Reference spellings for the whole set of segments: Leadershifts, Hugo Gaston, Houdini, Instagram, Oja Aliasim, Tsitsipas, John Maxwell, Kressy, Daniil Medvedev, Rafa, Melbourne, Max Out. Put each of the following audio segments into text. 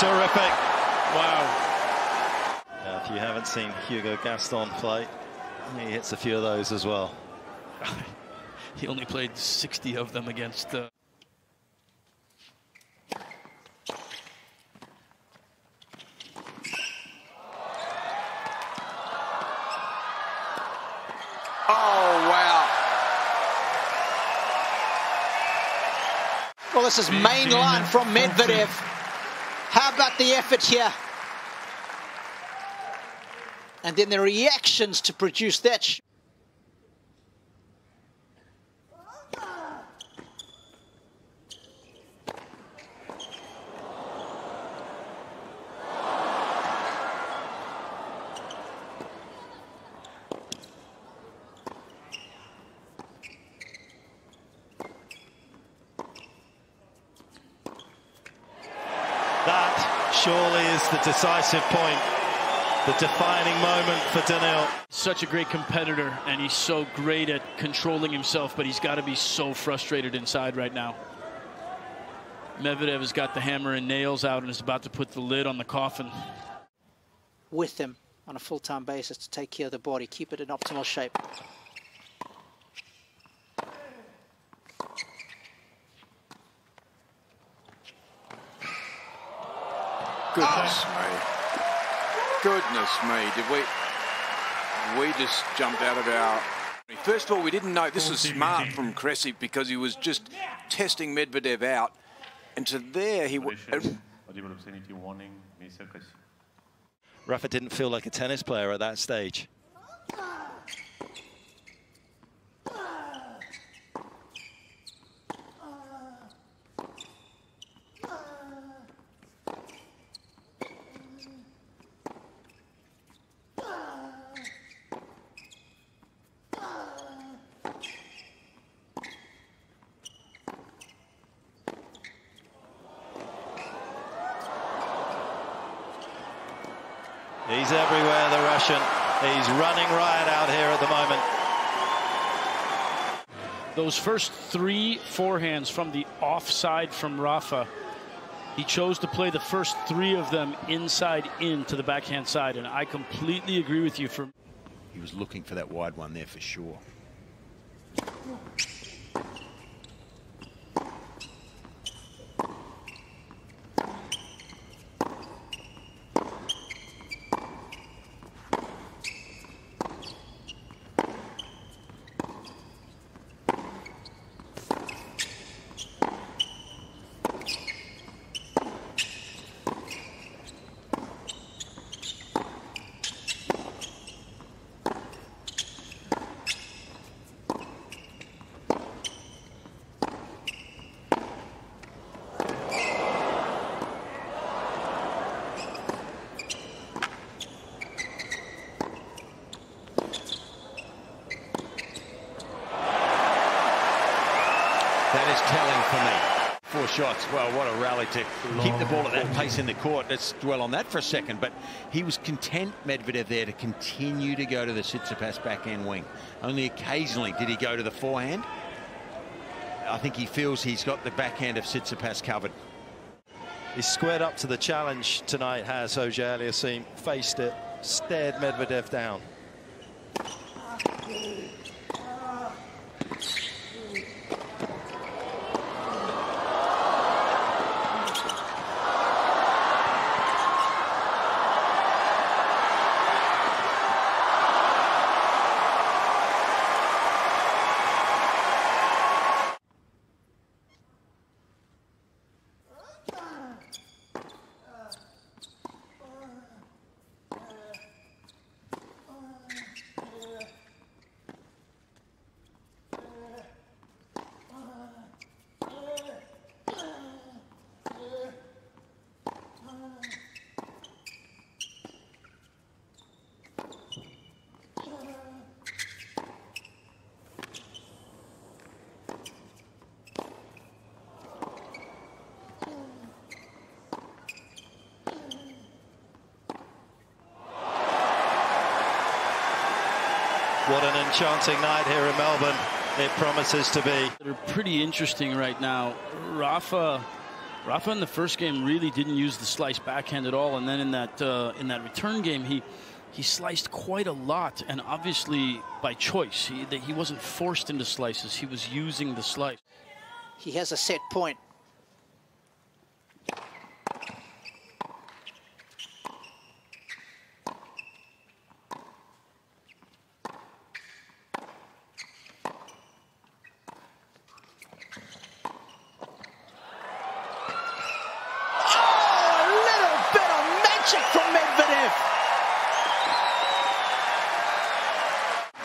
Terrific. Wow. Now, if you haven't seen Hugo Gaston play, he hits a few of those as well. He only played 60 of them against... Well, this is main line from Medvedev. How about the effort here? And then the reactions to produce that shot. That surely is the decisive point, the defining moment for Daniil. Such a great competitor, and he's so great at controlling himself, but he's got to be so frustrated inside right now. Medvedev has got the hammer and nails out and is about to put the lid on the coffin. With him on a full-time basis to take care of the body, keep it in optimal shape. Goodness me, did we just jumped out of our... First of all, we didn't know this is smart from Kressy because he was just testing Medvedev out, and to there he... Rafa didn't feel like a tennis player at that stage. He's everywhere, the Russian. He's running riot out here at the moment. Those first three forehands from the offside from Rafa, he chose to play the first three of them inside in to the backhand side, and I completely agree with you. He was looking for that wide one there for sure. That is telling for me. Four shots. Well, what a rally to keep the ball at that pace in the court. Let's dwell on that for a second. But he was content, Medvedev, there to continue to go to the Tsitsipas backhand wing. Only occasionally did he go to the forehand. I think he feels he's got the backhand of Tsitsipas covered. He's squared up to the challenge tonight, has Oja Aliasim. Faced it, stared Medvedev down. What an enchanting night here in Melbourne. It promises to be. They're pretty interesting right now. Rafa Rafa in the first game really didn't use the slice backhand at all, and then in that return game he sliced quite a lot, and obviously by choice. He wasn't forced into slices. He was using the slice. He has a set point.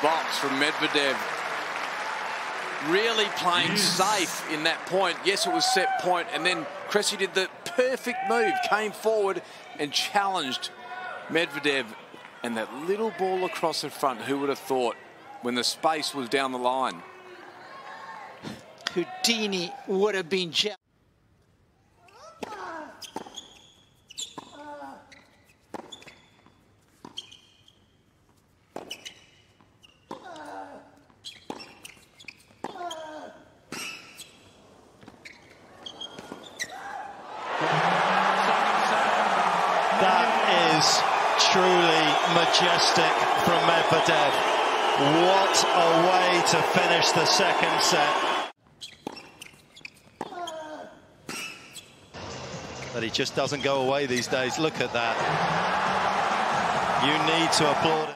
Box from Medvedev, really playing safe in that point. Yes, it was set point, and then Kressy did the perfect move, came forward and challenged Medvedev, and that little ball across in front. Who would have thought when the space was down the line? Houdini would have been jealous. That is truly majestic from Medvedev. What a way to finish the second set. But he just doesn't go away these days. Look at that. You need to applaud it.